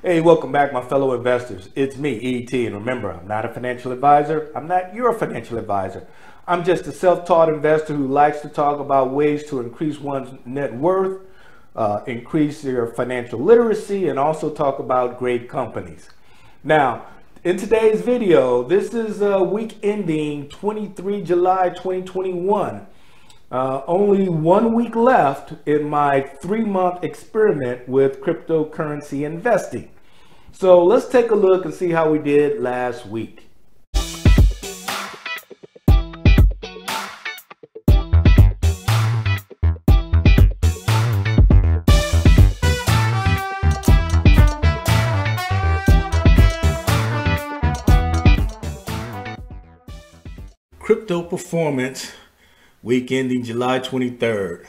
Hey, welcome back, my fellow investors. It's me, ET, and remember, I'm not a financial advisor. I'm not your financial advisor. I'm just a self-taught investor who likes to talk about ways to increase one's net worth, increase their financial literacy, and also talk about great companies. Now, in today's video, this is a week ending 23 July 2021. Only 1 week left in my 3-month experiment with cryptocurrency investing. So let's take a look and see how we did last week. Crypto performance. Week ending July 23rd.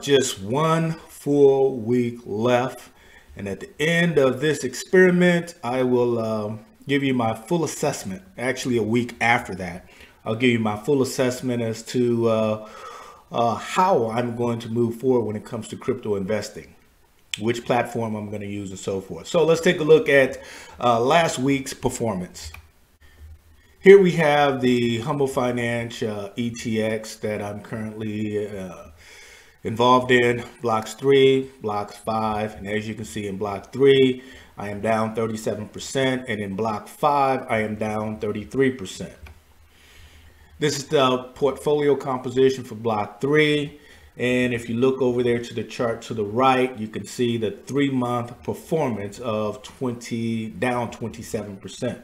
Just one full week left. And at the end of this experiment, I will give you my full assessment. Actually, a week after that, I'll give you my full assessment as to how I'm going to move forward when it comes to crypto investing, which platform I'm going to use and so forth. So let's take a look at last week's performance. Here we have the HUMBL Finance ETX that I'm currently involved in, Blocks 3, Blocks 5, and as you can see in Block 3, I am down 37%, and in Block 5, I am down 33%. This is the portfolio composition for Block 3, and if you look over there to the chart to the right, you can see the 3-month performance of down 27%.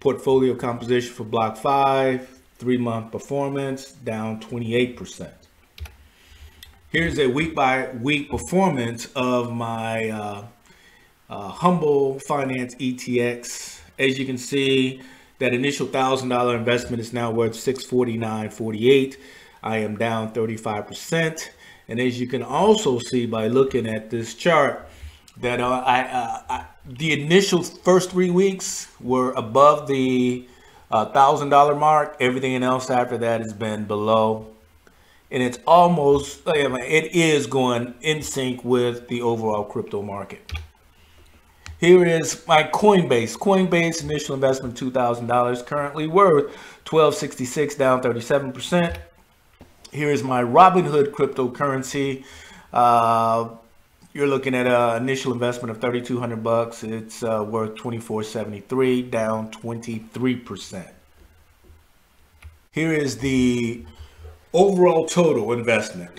Portfolio composition for Block 5, 3-month performance, down 28%. Here's a week-by-week performance of my HUMBL Finance ETX. As you can see, that initial $1,000 investment is now worth $649.48. I am down 35%. And as you can also see by looking at this chart, that the initial first 3 weeks were above the $1,000 mark. Everything else after that has been below. And it's almost, it is going in sync with the overall crypto market. Here is my Coinbase. Coinbase initial investment $2,000, currently worth $1,266, down 37%. Here is my Robinhood cryptocurrency. You're looking at an initial investment of $3,200. It's worth $2,473, down 23%. Here is the overall total investment.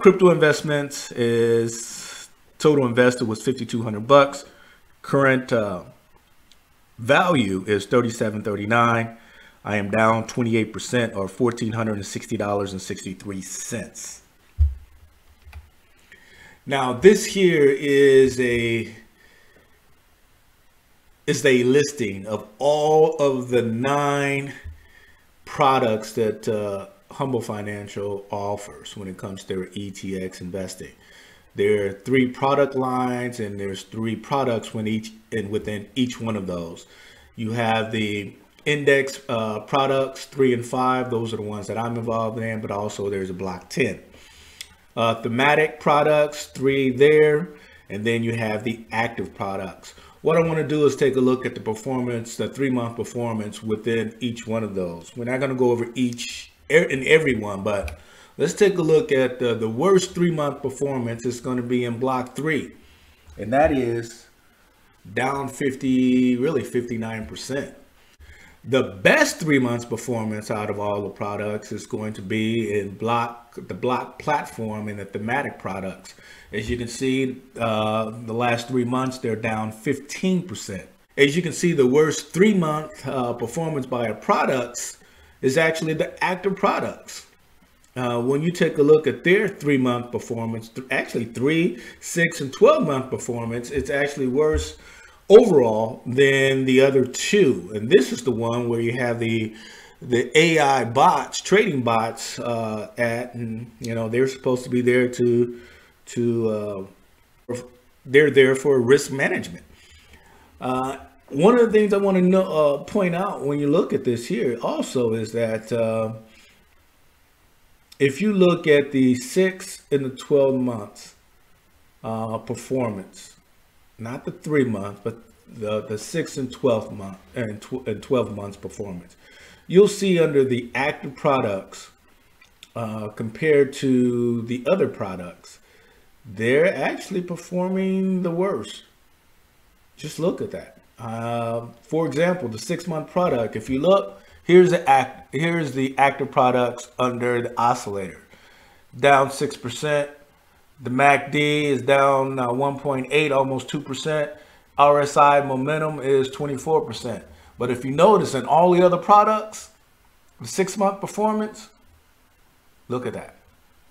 Crypto investments is total invested was $5,200. Current value is $3,739. I am down 28%, or $1,460.63. Now this here is a listing of all of the 9 products that HUMBL Financial offers when it comes to their ETX investing. There are 3 product lines, and there's 3 products within each one of those. You have the index products 3 and 5; those are the ones that I'm involved in, but also there's a Block 10. Thematic products, 3 there, and then you have the active products. What I want to do is take a look at the performance, the 3-month performance within each one of those. We're not going to go over each and every one, but let's take a look at the worst 3-month performance is going to be in Block 3, and that is down 59%. The best 3 months performance out of all the products is going to be in the block platform and the thematic products. As you can see, the last 3 months, they're down 15%. As you can see, the worst 3-month performance by our products is actually the active products. When you take a look at their 3-month performance, actually 3, 6, and 12-month performance, it's actually worse overall than the other 2. And this is the one where you have the AI bots, trading bots and you know, they're supposed to be there they're there for risk management. One of the things I want to point out when you look at this here also is that if you look at the 6 and the 12 months performance, not the 3 month, but the 6 and 12 month and 12 months performance. You'll see under the active products compared to the other products, they're actually performing the worst. Just look at that. For example, the 6 month product, if you look, here's the active products under the oscillator, down 6%. The MACD is down 1.8, almost 2%. RSI momentum is 24%. But if you notice in all the other products, the 6 month performance, look at that.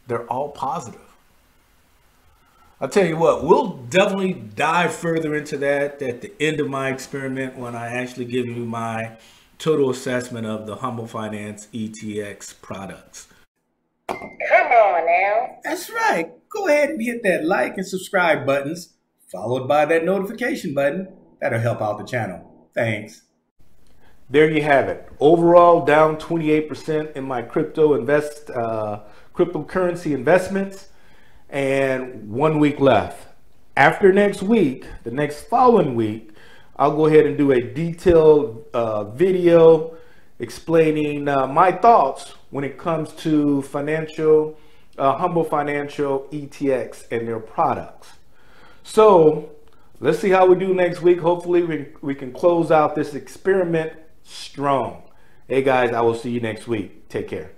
They're all positive. I'll tell you what, we'll definitely dive further into that at the end of my experiment when I actually give you my total assessment of the HUMBL Finance ETX products. Come on now. That's right. Go ahead and hit that like and subscribe buttons, followed by that notification button. That'll help out the channel. Thanks. There you have it. Overall, down 28% in my cryptocurrency investments, and 1 week left. After next week, the next following week, I'll go ahead and do a detailed video explaining my thoughts when it comes to financial, HUMBL Financial ETX and their products. So let's see how we do next week. Hopefully we can close out this experiment strong. Hey guys, I will see you next week. Take care.